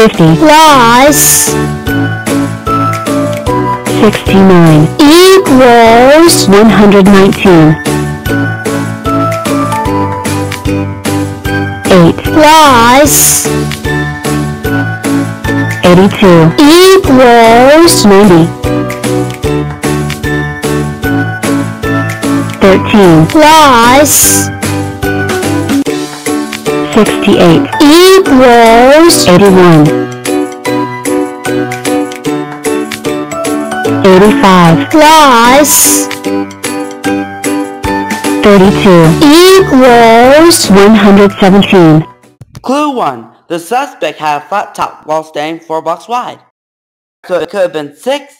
50 plus 69 equals 119. 8 plus 82 equals 90. 13 plus 68 equals 81. 85 plus 32 equals 117. Clue 1. The suspect had a flat top while staying 4 blocks wide. So it could have been 6,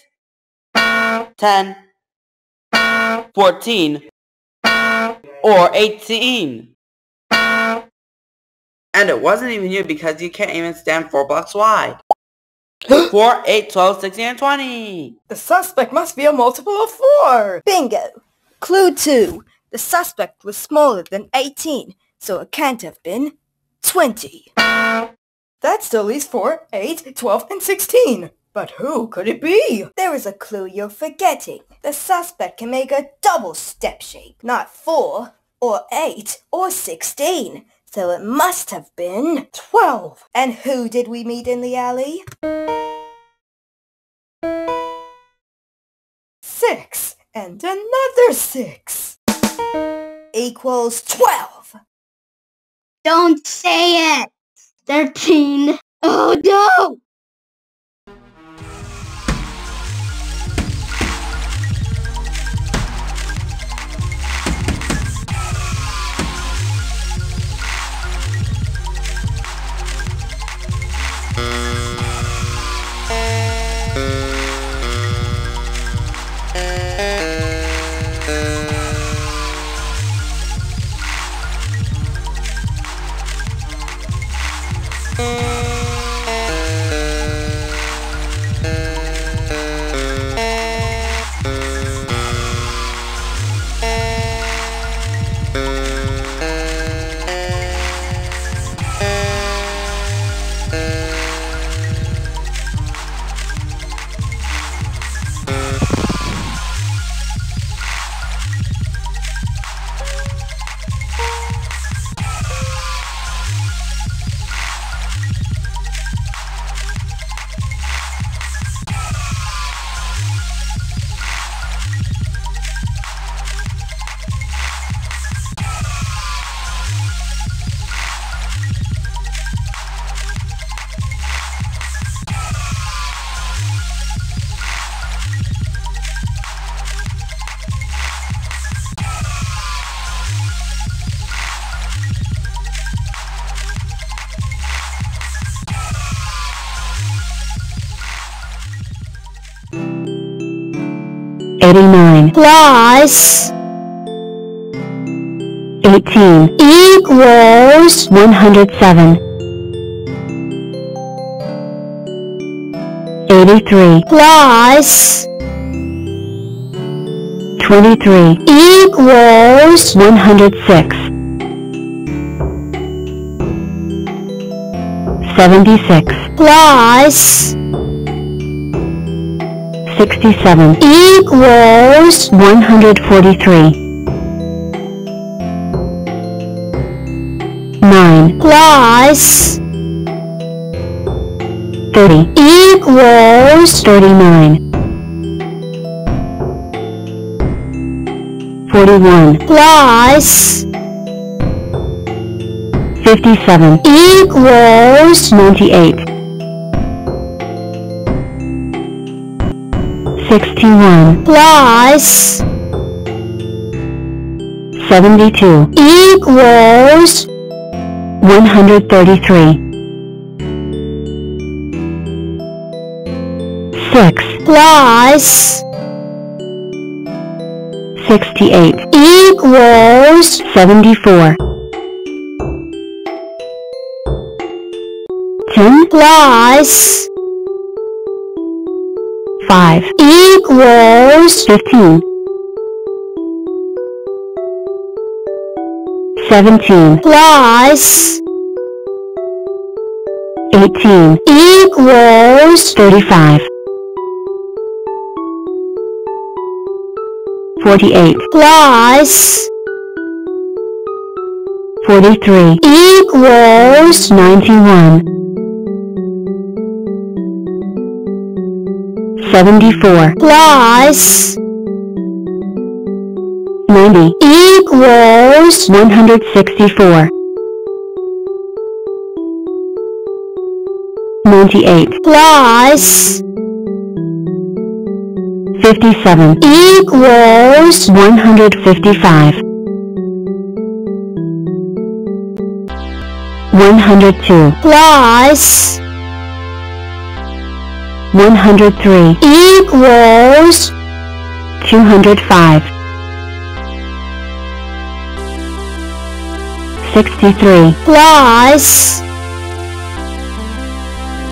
10, 14, or 18. And it wasn't even you because you can't even stand 4 blocks wide. 4, 8, 12, 16, and 20. The suspect must be a multiple of 4. Bingo. Clue 2. The suspect was smaller than 18, so it can't have been 20. That still leaves 4, 8, 12, and 16. But who could it be? There is a clue you're forgetting. The suspect can make a double step shake, not 4, or 8, or 16. So it must have been 12. And who did we meet in the alley? 6 and another 6 equals 12. Don't say it. 13. Oh no! Plus 18 equals 107. 83 plus 23 equals 106. 76 plus 67 equals 143. 9 plus 30 equals 39. 41 plus 57 equals 98. 61 plus 72 equals 133. 6 plus 68 equals 74. 10 plus 5 equals 15. 17 plus 18 equals 35. 48 plus 43 equals 91. 74 plus 90 equals 164. 98 plus 57 equals 155. 102 plus 103 equals 205. 63 plus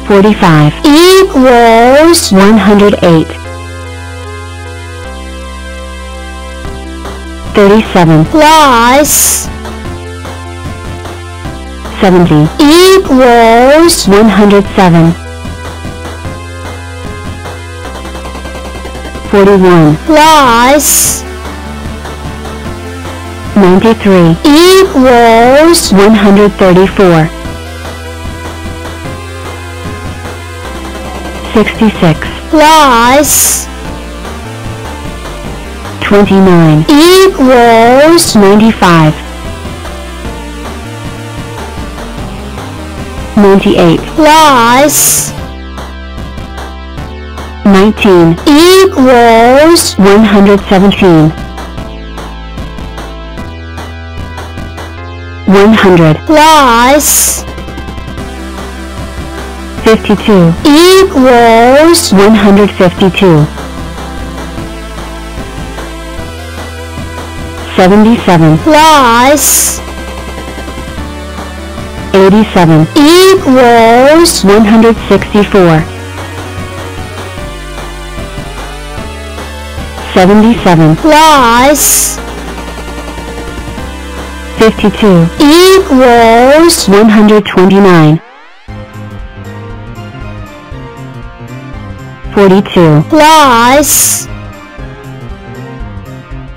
45 equals 108. 37 plus 70 equals 107. 41 plus 93 equals 134. 66 plus 29 equals 95. 98 plus 19 equals 117. 100 plus 52 equals 152. 77 plus 87 equals 164. 77 plus 52 equals 129. 42 plus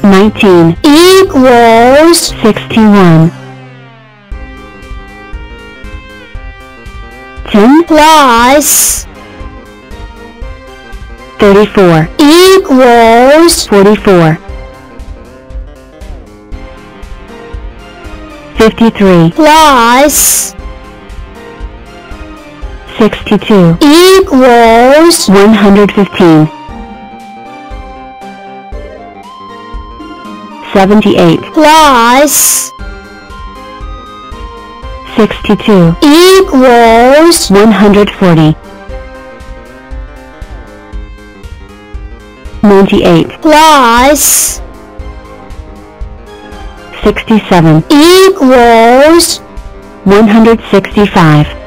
19 equals 61. 10 plus 34 equals 44. 53 plus 62 equals 115. 78 plus 62 equals 140. 98 plus 67 equals 165.